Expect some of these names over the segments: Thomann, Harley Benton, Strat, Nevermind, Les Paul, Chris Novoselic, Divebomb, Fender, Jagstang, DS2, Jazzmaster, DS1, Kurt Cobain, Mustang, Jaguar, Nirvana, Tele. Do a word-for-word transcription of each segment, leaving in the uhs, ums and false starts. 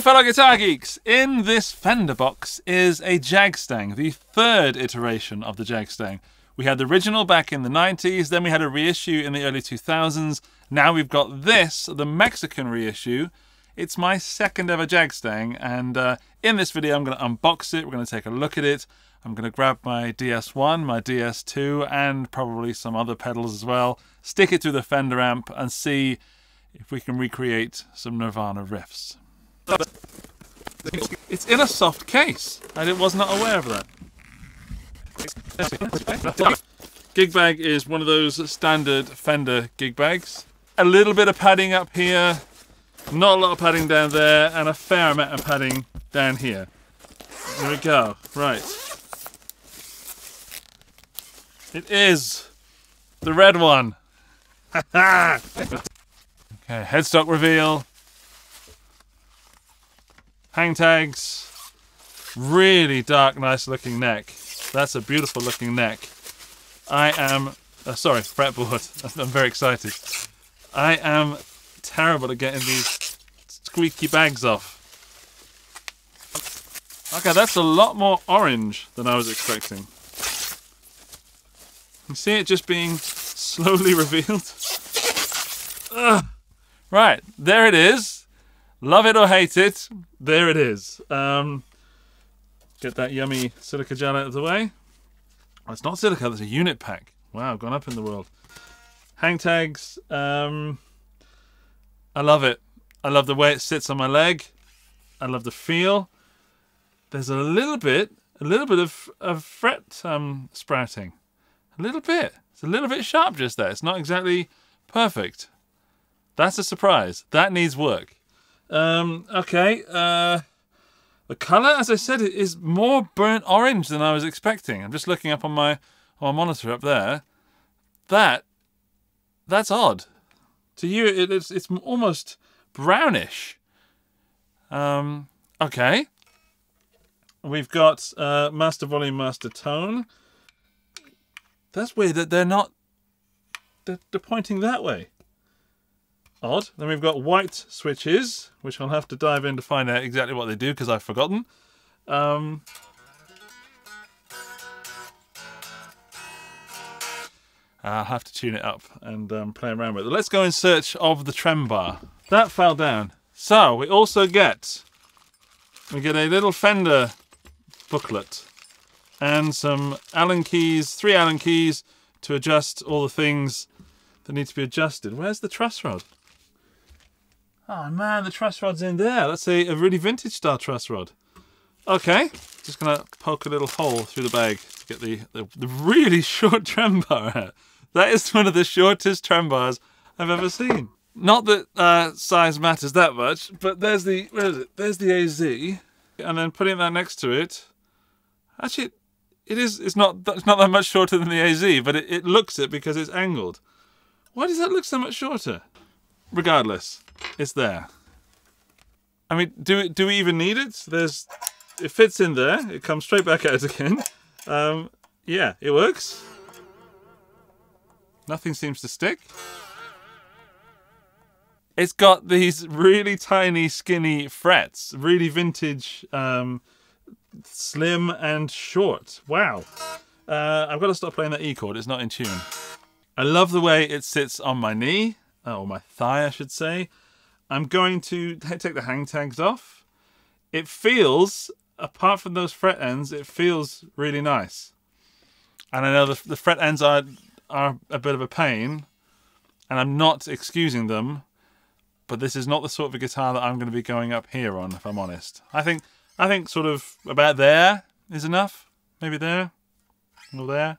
Hello fellow guitar geeks! In this Fender box is a Jagstang, the third iteration of the Jagstang. We had the original back in the nineties, then we had a reissue in the early two thousands. Now we've got this, the Mexican reissue. It's my second ever Jagstang, and uh, in this video I'm going to unbox it, we're going to take a look at it. I'm going to grab my D S one, my D S two, and probably some other pedals as well, stick it through the Fender amp and see if we can recreate some Nirvana riffs. It's in a soft case. I was not aware of that. Gig bag is one of those standard Fender gig bags. A little bit of padding up here, not a lot of padding down there, and a fair amount of padding down here. There we go. Right. It is the red one. Okay, headstock reveal. Hang tags, really dark, nice looking neck. That's a beautiful looking neck. I am, uh, sorry, fretboard. I'm very excited. I am terrible at getting these squeaky bags off. Okay, that's a lot more orange than I was expecting. You see it just being slowly revealed? Ugh. Right, there it is. Love it or hate it, there it is. Um, get that yummy silica gel out of the way. Oh, it's not silica, that's a unit pack. Wow, gone up in the world. Hang tags. Um, I love it. I love the way it sits on my leg. I love the feel. There's a little bit, a little bit of, of fret um, sprouting. A little bit. It's a little bit sharp just there. It's not exactly perfect. That's a surprise. That needs work. Um, okay, uh, the colour, as I said, it is more burnt orange than I was expecting. I'm just looking up on my, on my monitor up there. That, that's odd. To you, it, it's, it's almost brownish. Um, okay. We've got uh, master volume, master tone. That's weird that they're not, they're, they're pointing that way. Odd. Then we've got white switches, which I'll have to dive in to find out exactly what they do because I've forgotten. Um, I'll have to tune it up and um, play around with it. Let's go in search of the trem bar. That fell down. So we also get we get a little Fender booklet and some Allen keys, three Allen keys to adjust all the things that need to be adjusted. Where's the truss rod? Oh man, the truss rod's in there. That's a, a really vintage style truss rod. Okay, just gonna poke a little hole through the bag to get the, the, the really short trem bar out. That is one of the shortest trem bars I've ever seen. Not that uh, size matters that much, but there's the, where is it? There's the A Z, and then putting that next to it. Actually, it is, it's not, it's not that much shorter than the A Z, but it, it looks it because it's angled. Why does that look so much shorter? Regardless, it's there. I mean, do we, do we even need it? There's, it fits in there. It comes straight back out again. Um, yeah, it works. Nothing seems to stick. It's got these really tiny, skinny frets. Really vintage, um, slim and short. Wow. Uh, I've got to stop playing that E chord. It's not in tune. I love the way it sits on my knee. Or my thigh, I should say. I'm going to take the hang tags off. It feels, apart from those fret ends, it feels really nice. And I know the, the fret ends are, are a bit of a pain, and I'm not excusing them, but this is not the sort of a guitar that I'm going to be going up here on, if I'm honest. I think, I think sort of about there is enough. Maybe there, or there.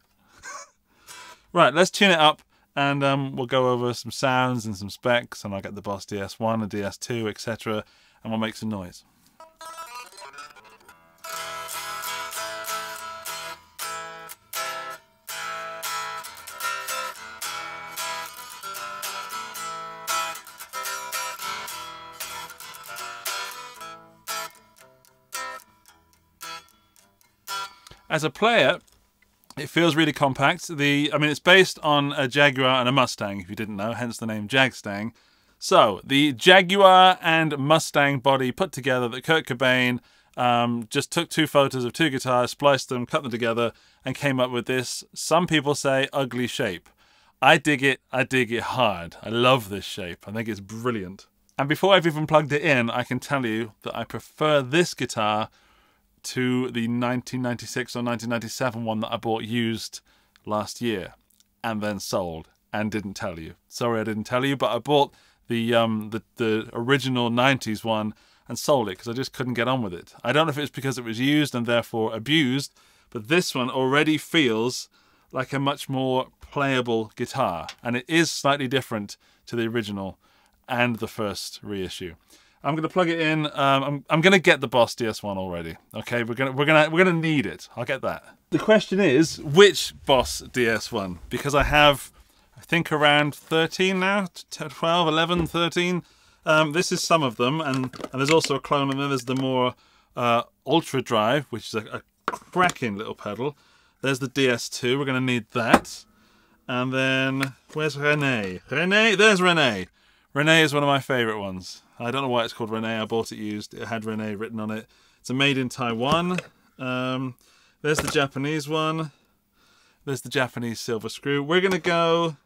Right, let's tune it up. And um, we'll go over some sounds and some specs, and I'll get the Boss D S one and D S two, et cetera, and we'll make some noise. As a player, it feels really compact. The, I mean, it's based on a Jaguar and a Mustang, if you didn't know, hence the name Jagstang. So the Jaguar and Mustang body put together that Kurt Cobain um, just took two photos of two guitars, spliced them, cut them together, and came up with this, some people say, ugly shape. I dig it. I dig it hard. I love this shape. I think it's brilliant. And before I've even plugged it in, I can tell you that I prefer this guitar to the nineteen ninety-six or nineteen ninety-seven one that I bought used last year and then sold and didn't tell you. Sorry I didn't tell you, but I bought the um the, the original nineties one and sold it because I just couldn't get on with it. I don't know if it's because it was used and therefore abused, but this one already feels like a much more playable guitar, and it is slightly different to the original and the first reissue. I'm going to plug it in. Um, I'm, I'm going to get the Boss D S one already. Okay, we're going to we're going to we're going to need it. I'll get that. The question is which Boss D S one, because I have I think around thirteen now, twelve, eleven, thirteen. Um, this is some of them, and and there's also a clone, and then there's the more uh, Ultra Drive, which is a, a cracking little pedal. There's the D S two, we're going to need that. And then, where's René? René, there's René. René is one of my favourite ones. I don't know why it's called René, I bought it used. It had René written on it. It's a made in Taiwan. Um, there's the Japanese one. There's the Japanese silver screw. We're going to go...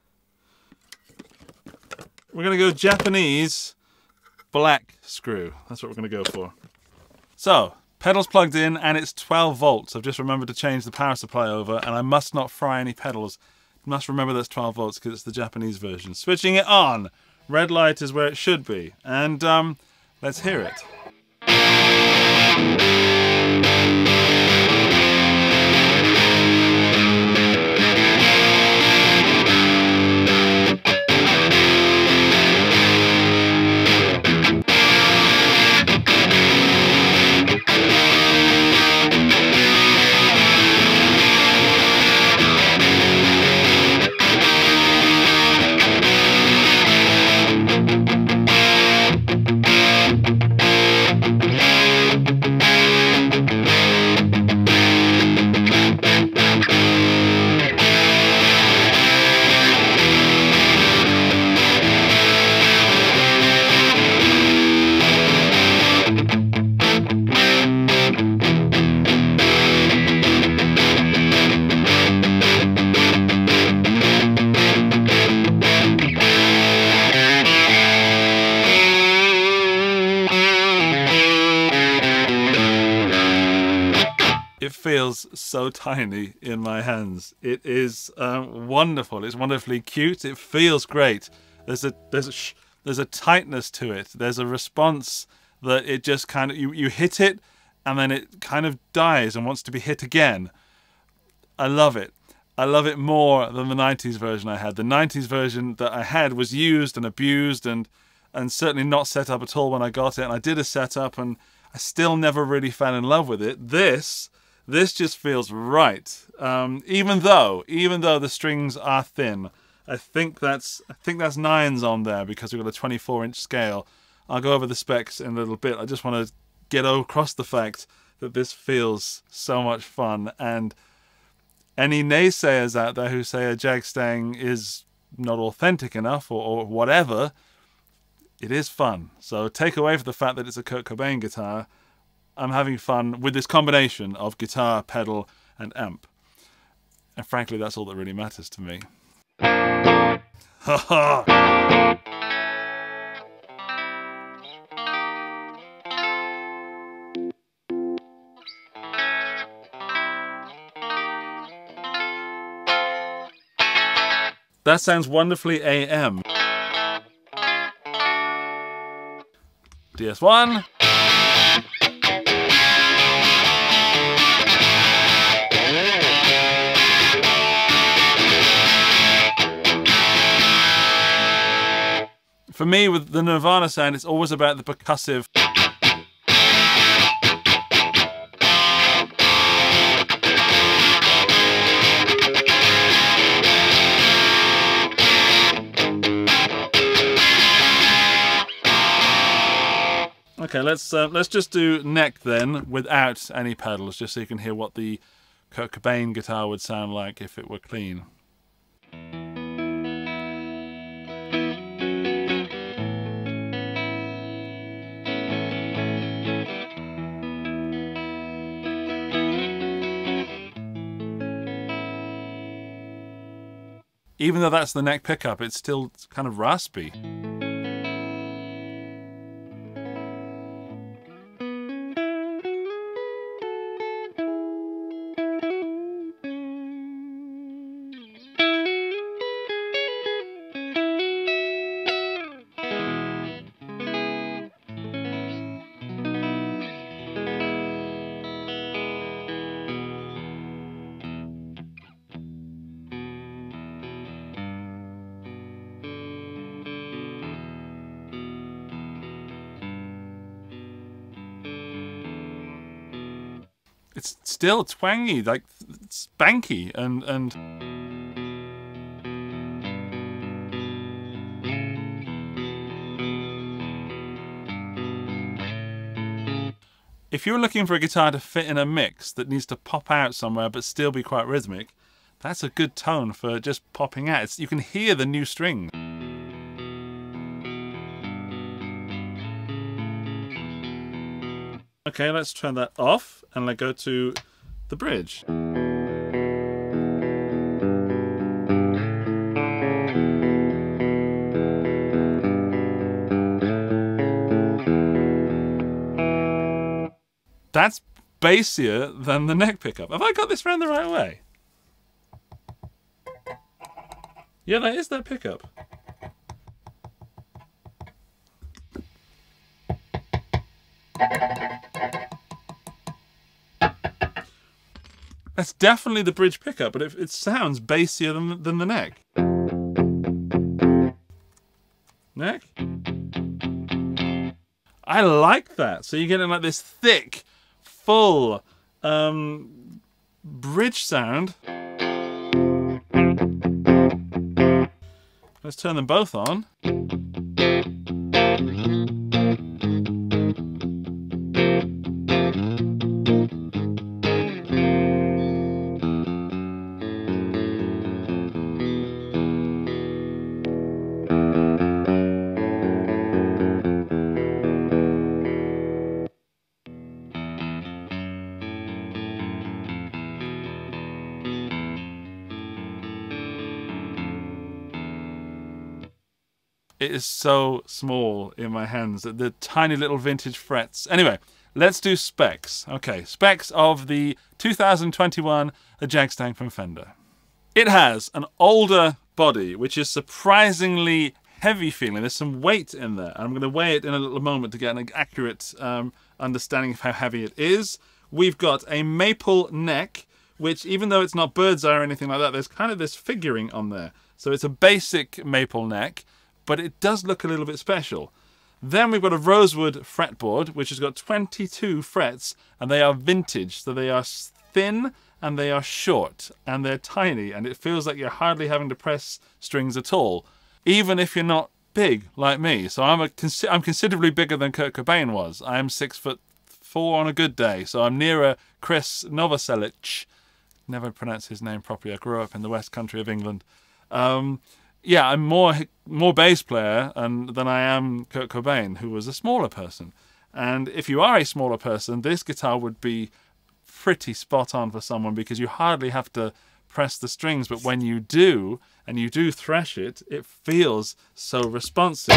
We're going to go Japanese black screw. That's what we're going to go for. So... pedals plugged in, and it's twelve volts. I've just remembered to change the power supply over, and I must not fry any pedals. Must remember that's twelve volts because it's the Japanese version. Switching it on. Red light is where it should be. And um, let's hear it. Feels so tiny in my hands. It is um, wonderful. It's wonderfully cute. It feels great. There's a there's a sh there's a tightness to it. There's a response that it just kind of you you hit it and then it kind of dies and wants to be hit again. I love it. I love it more than the nineties version I had. The nineties version that I had was used and abused and and certainly not set up at all when I got it. And I did a setup and I still never really fell in love with it. This. This just feels right, um, even though even though the strings are thin. I think that's I think that's nines on there because we've got a twenty-four inch scale. I'll go over the specs in a little bit. I just want to get across the fact that this feels so much fun. And any naysayers out there who say a Jagstang is not authentic enough or, or whatever, it is fun. So take away from the fact that it's a Kurt Cobain guitar. I'm having fun with this combination of guitar, pedal, and amp. And frankly, that's all that really matters to me. Ha ha! That sounds wonderfully A M. D S one. For me, with the Nirvana sound, it's always about the percussive. Okay, let's uh, let's just do neck then, without any pedals, just so you can hear what the Kurt Cobain guitar would sound like if it were clean. Even though that's the neck pickup, it's still kind of raspy. It's still twangy, like it's spanky, and and if you're looking for a guitar to fit in a mix that needs to pop out somewhere but still be quite rhythmic, that's a good tone for just popping out. It's, you can hear the new strings. Okay, let's turn that off and let's go to the bridge. That's bassier than the neck pickup. Have I got this round the right way? Yeah, that is that pickup. That's definitely the bridge pickup, but it, it sounds bassier than, than the neck. Neck. I like that. So you're getting like this thick, full um, bridge sound. Let's turn them both on. It is so small in my hands, the tiny little vintage frets. Anyway, let's do specs. Okay, specs of the two thousand twenty-one Jagstang from Fender. It has an older body, which is surprisingly heavy feeling. There's some weight in there. I'm going to weigh it in a little moment to get an accurate um, understanding of how heavy it is. We've got a maple neck, which even though it's not bird's eye or anything like that, there's kind of this figuring on there. So it's a basic maple neck, but it does look a little bit special. Then we've got a rosewood fretboard, which has got twenty-two frets, and they are vintage. So they are thin, and they are short, and they're tiny, and it feels like you're hardly having to press strings at all, even if you're not big like me. So I'm, a, I'm considerably bigger than Kurt Cobain was. I am six foot four on a good day, so I'm nearer Chris Novoselic. Never pronounce his name properly. I grew up in the West Country of England. Um, Yeah, I'm more more bass player and, than I am Kurt Cobain, who was a smaller person. And if you are a smaller person, this guitar would be pretty spot on for someone, because you hardly have to press the strings, but when you do, and you do thrash it, it feels so responsive.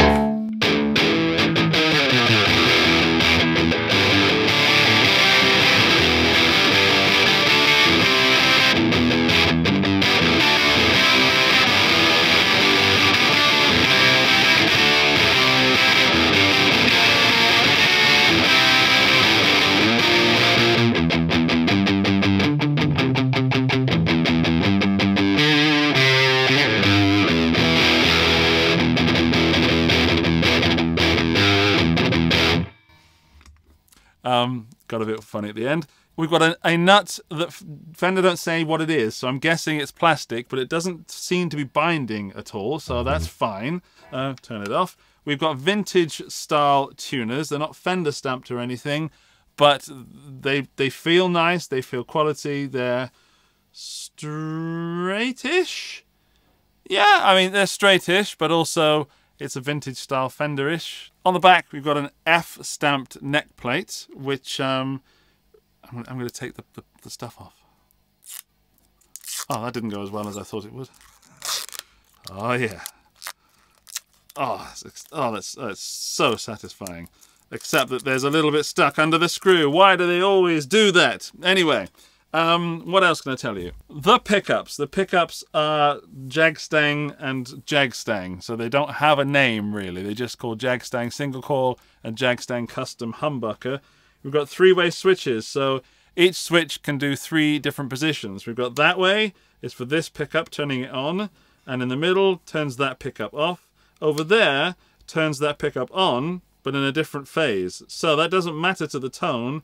Um, got a bit funny at the end. We've got a, a nut that Fender don't say what it is, so I'm guessing it's plastic, but it doesn't seem to be binding at all, so that's fine. Uh, turn it off. We've got vintage style tuners. They're not Fender stamped or anything, but they they feel nice. They feel quality. They're straightish. Yeah, I mean they're straightish, but also it's a vintage style Fender-ish. On the back, we've got an F stamped neck plate, which um, I'm, I'm going to take the, the, the stuff off. Oh, that didn't go as well as I thought it would. Oh yeah. Oh, oh, that's, that's so satisfying. Except that there's a little bit stuck under the screw. Why do they always do that? Anyway, um, what else can I tell you? The pickups. The pickups are Jagstang and Jagstang. So they don't have a name, really. They just call Jagstang Single Coil and Jagstang Custom Humbucker. We've got three-way switches. So each switch can do three different positions. We've got that way. It's for this pickup, turning it on. And in the middle, turns that pickup off. Over there, turns that pickup on, but in a different phase. So that doesn't matter to the tone,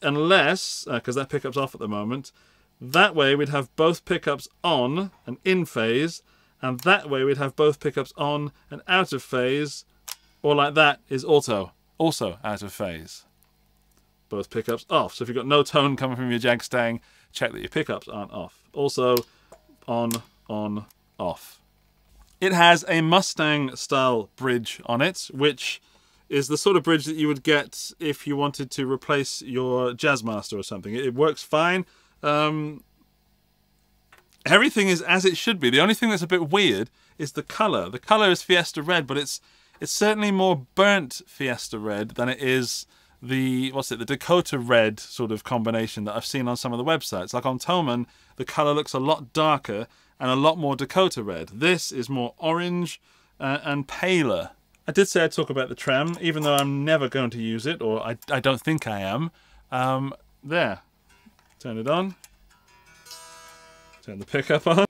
unless, because uh, that pickup's off at the moment, that way we'd have both pickups on and in phase, and that way we'd have both pickups on and out of phase, or like that is auto, also out of phase. Both pickups off. So if you've got no tone coming from your Jagstang, check that your pickups aren't off. Also, on, on, off. It has a Mustang-style bridge on it, which is the sort of bridge that you would get if you wanted to replace your Jazzmaster or something. It works fine. Um, everything is as it should be. The only thing that's a bit weird is the colour. The colour is Fiesta Red, but it's it's certainly more burnt Fiesta Red than it is the, what's it, the Dakota Red sort of combination that I've seen on some of the websites. Like on Thomann, the colour looks a lot darker and a lot more Dakota Red. This is more orange uh, and paler. I did say I'd talk about the tram, even though I'm never going to use it, or I, I don't think I am. Um, there. Turn it on. Turn the pickup on.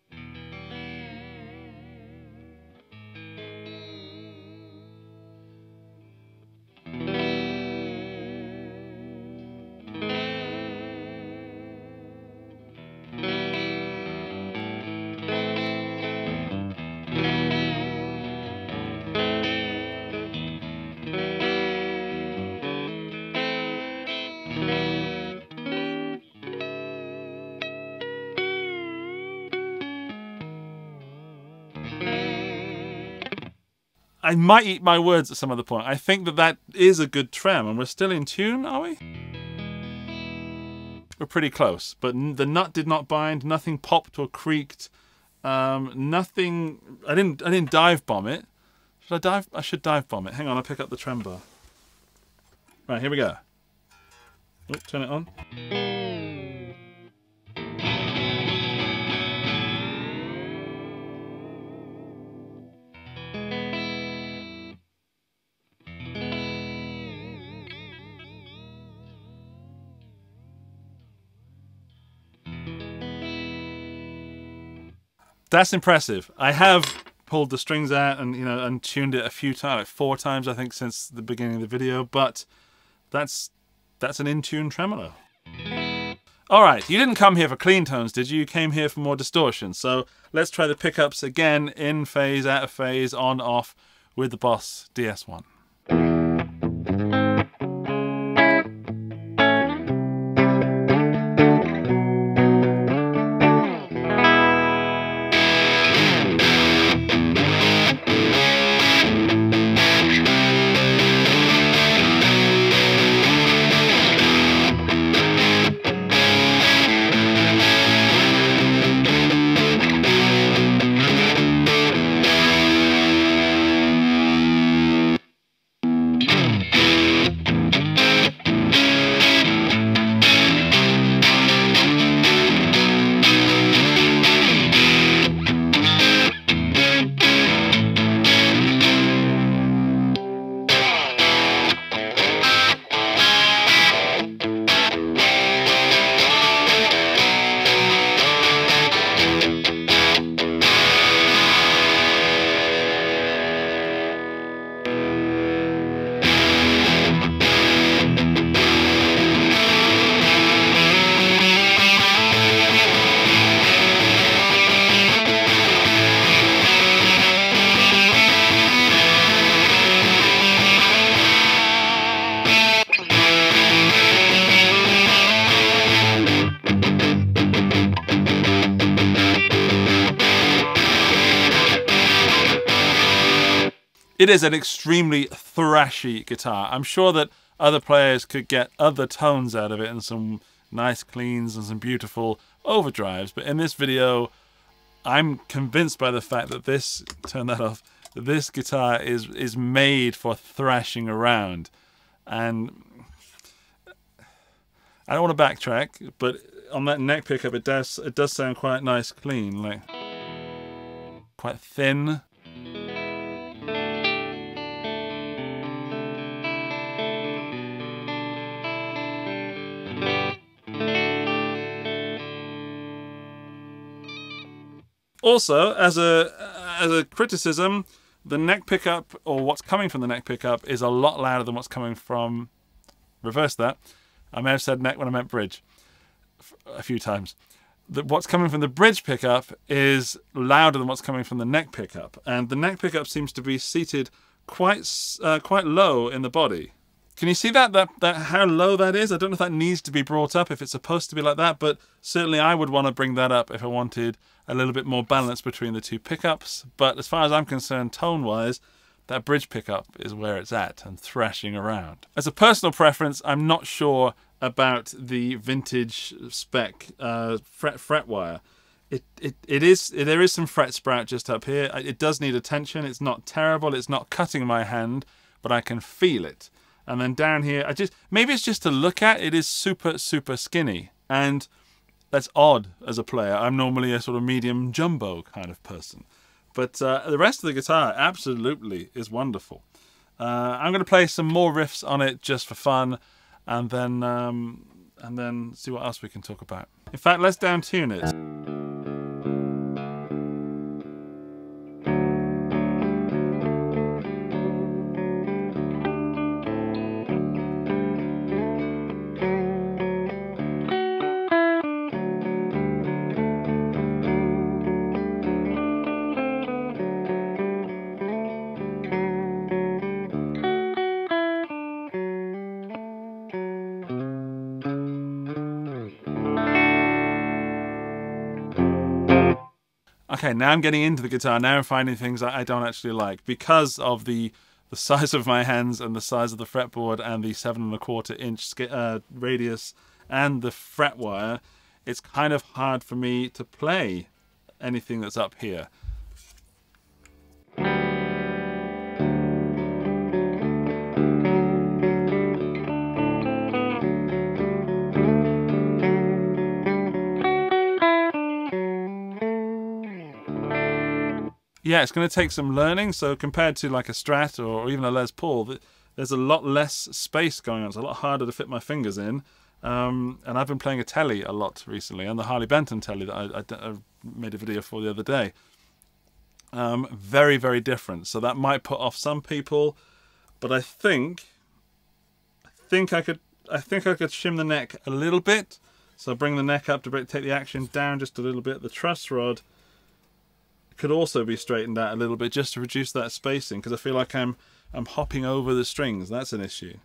I might eat my words at some other point. I think that that is a good tram, and we're still in tune, are we? We're pretty close, but the nut did not bind, nothing popped or creaked, um, nothing. I didn't. I didn't dive bomb it. Should I dive? I should dive bomb it. Hang on, I'll pick up the tram bar. Right, here we go. Oh, turn it on. That's impressive. I have pulled the strings out and, you know, and tuned it a few times, like four times I think since the beginning of the video, but that's that's an in-tune tremolo. Alright, you didn't come here for clean tones, did you? You came here for more distortion. So let's try the pickups again, in phase, out of phase, on, off, with the Boss D S one. It is an extremely thrashy guitar. I'm sure that other players could get other tones out of it and some nice cleans and some beautiful overdrives, but in this video, I'm convinced by the fact that this, turn that off, this guitar is is made for thrashing around. And I don't want to backtrack, but on that neck pickup, it does it does sound quite nice, clean, like quite thin. Also, as a as a criticism, the neck pickup, or what's coming from the neck pickup, is a lot louder than what's coming from. Reverse that. I may have said neck when I meant bridge a few times. The, what's coming from the bridge pickup is louder than what's coming from the neck pickup, and the neck pickup seems to be seated quite uh, quite low in the body. Can you see that, that that how low that is? I don't know if that needs to be brought up, if it's supposed to be like that, but certainly I would want to bring that up if I wanted a little bit more balance between the two pickups. But as far as I'm concerned, tone-wise, that bridge pickup is where it's at and thrashing around. As a personal preference, I'm not sure about the vintage spec uh, fret fret wire. It it it is there is some fret sprout just up here. It does need attention. It's not terrible. It's not cutting my hand, but I can feel it. And then down here, I just maybe it's just to look at. It is super, super skinny, and that's odd as a player. I'm normally a sort of medium jumbo kind of person, but uh, the rest of the guitar absolutely is wonderful. Uh, I'm going to play some more riffs on it just for fun, and then um, and then see what else we can talk about. In fact, let's down tune it. Okay, now I'm getting into the guitar. Now I'm finding things I don't actually like because of the the size of my hands and the size of the fretboard and the seven and a quarter inch uh, radius and the fret wire. It's kind of hard for me to play anything that's up here. Yeah, it's going to take some learning. So compared to like a Strat or even a Les Paul, there's a lot less space going on. It's a lot harder to fit my fingers in. Um, and I've been playing a Tele a lot recently, and the Harley Benton Tele that I, I, I made a video for the other day. Um, very, very different. So that might put off some people, but I think, I think I could, I think I could shim the neck a little bit. So bring the neck up to take the action down just a little bit. The truss rod could also be straightened out a little bit just to reduce that spacing, because I feel like I'm I'm hopping over the strings. That's an issue.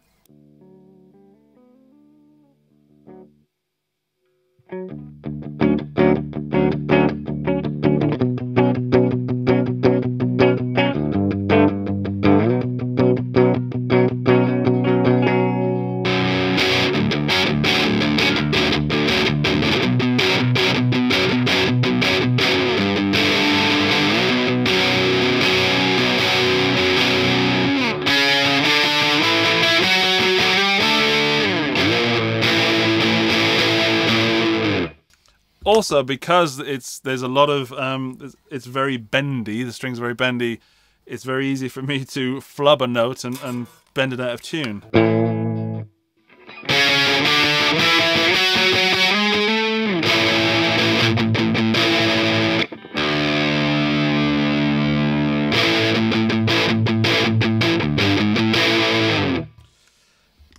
Also, because it's there's a lot of um, it's very bendy. The strings are very bendy. It's very easy for me to flub a note and, and bend it out of tune.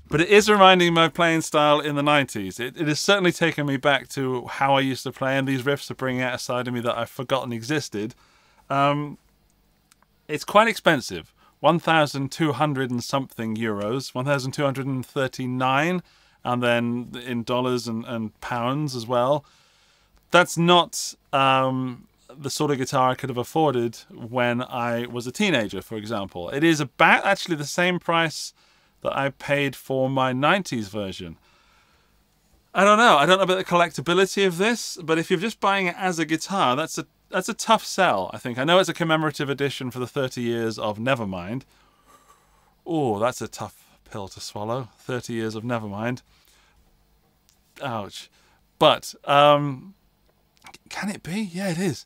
But it is reminding me of my playing style in the nineties. It, it has certainly taken me back to how I used to play, and these riffs are bringing out a side of me that I've forgotten existed. Um, it's quite expensive. one thousand two hundred and something euros. one thousand two hundred thirty-nine, and then in dollars and, and pounds as well. That's not um, the sort of guitar I could have afforded when I was a teenager, for example. It is about actually the same price that I paid for my nineties version. I don't know. I don't know about the collectability of this, but if you're just buying it as a guitar, that's a, that's a tough sell, I think. I know it's a commemorative edition for the thirty years of Nevermind. Oh, that's a tough pill to swallow. thirty years of Nevermind. Ouch. But, um, can it be? Yeah, it is.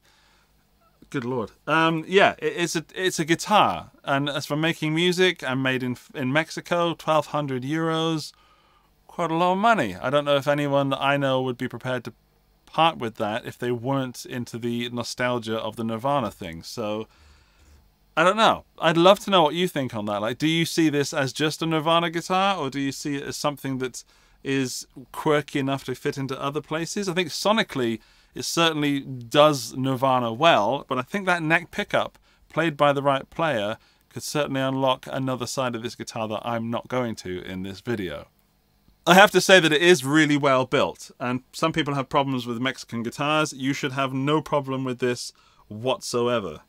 Good Lord. Um, yeah, it, it's a it's a guitar. And as for making music, I'm made in, in Mexico, twelve hundred euros. Quite a lot of money. I don't know if anyone that I know would be prepared to part with that if they weren't into the nostalgia of the Nirvana thing. So, I don't know. I'd love to know what you think on that. Like, do you see this as just a Nirvana guitar, or do you see it as something that's is quirky enough to fit into other places? I think sonically it certainly does Nirvana well, but I think that neck pickup played by the right player could certainly unlock another side of this guitar that I'm not going to in this video. I have to say that it is really well built, and some people have problems with Mexican guitars. You should have no problem with this whatsoever.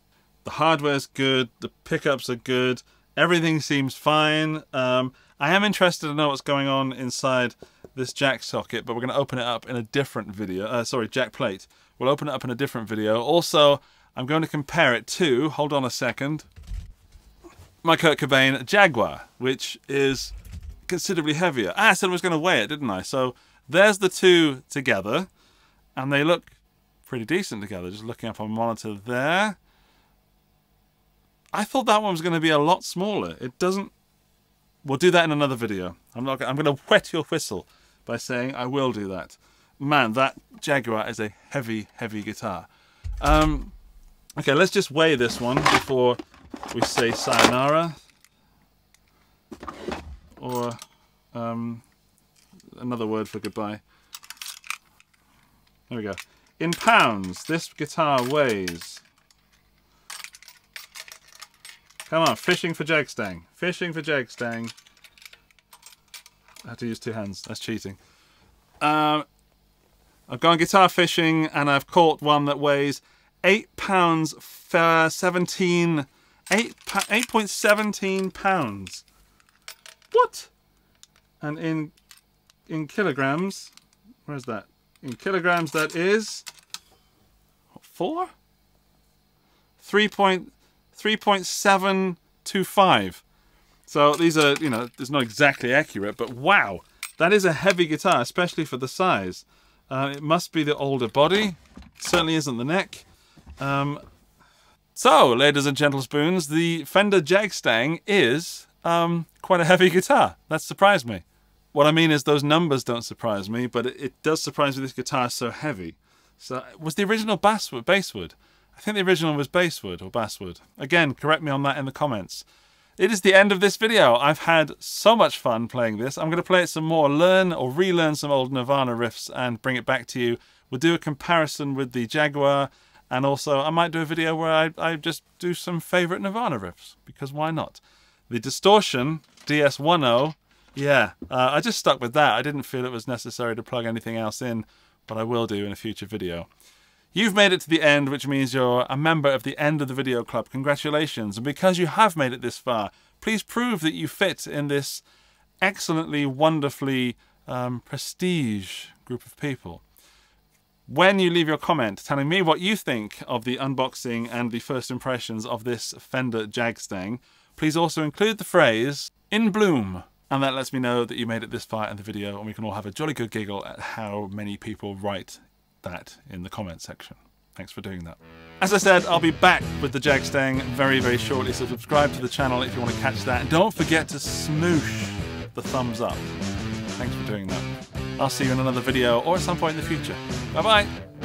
The hardware's good, the pickups are good, everything seems fine. Um, I am interested to know what's going on inside this jack socket, but we're going to open it up in a different video. Uh, sorry, jack plate. We'll open it up in a different video. Also, I'm going to compare it to, hold on a second, my Kurt Cobain Jaguar, which is considerably heavier. Ah, I said I was going to weigh it, didn't I? So there's the two together, and they look pretty decent together. Just looking up on monitor there. I thought that one was going to be a lot smaller. It doesn't. We'll do that in another video. I'm not. I'm going to wet your whistle by saying I will do that. Man, that Jaguar is a heavy, heavy guitar. Um, okay, let's just weigh this one before we say sayonara. Or um, another word for goodbye. There we go. In pounds, this guitar weighs... Come on, fishing for Jagstang. Fishing for Jagstang. I have to use two hands. That's cheating. Um, I've gone guitar fishing, and I've caught one that weighs eight pounds seventeen, eight eight point seventeen pounds. What? And in in kilograms, where's that? In kilograms, that is what, four. Three point. three point seven two five. So these are, you know, it's not exactly accurate, but wow, that is a heavy guitar, especially for the size. Uh, it must be the older body. It certainly isn't the neck. Um, so, ladies and gentlespoons, the Fender Jagstang is um, quite a heavy guitar. That surprised me. What I mean is those numbers don't surprise me, but it, it does surprise me this guitar is so heavy. So, was the original basswood? basswood? I think the original was basswood or basswood. Again, correct me on that in the comments. It is the end of this video. I've had so much fun playing this. I'm going to play it some more, learn or relearn some old Nirvana riffs and bring it back to you. We'll do a comparison with the Jaguar, and also I might do a video where I, I just do some favourite Nirvana riffs, because why not? The distortion, D S ten, yeah, uh, I just stuck with that. I didn't feel it was necessary to plug anything else in, but I will do in a future video. You've made it to the end, which means you're a member of the End of the Video Club. Congratulations. And because you have made it this far, please prove that you fit in this excellently, wonderfully um, prestige group of people. When you leave your comment telling me what you think of the unboxing and the first impressions of this Fender Jagstang, please also include the phrase, "in bloom." And that lets me know that you made it this far in the video, and we can all have a jolly good giggle at how many people write that in the comment section. Thanks for doing that. As I said, I'll be back with the Jagstang very, very shortly, so subscribe to the channel if you want to catch that. And don't forget to smoosh the thumbs up. Thanks for doing that. I'll see you in another video or at some point in the future. Bye-bye.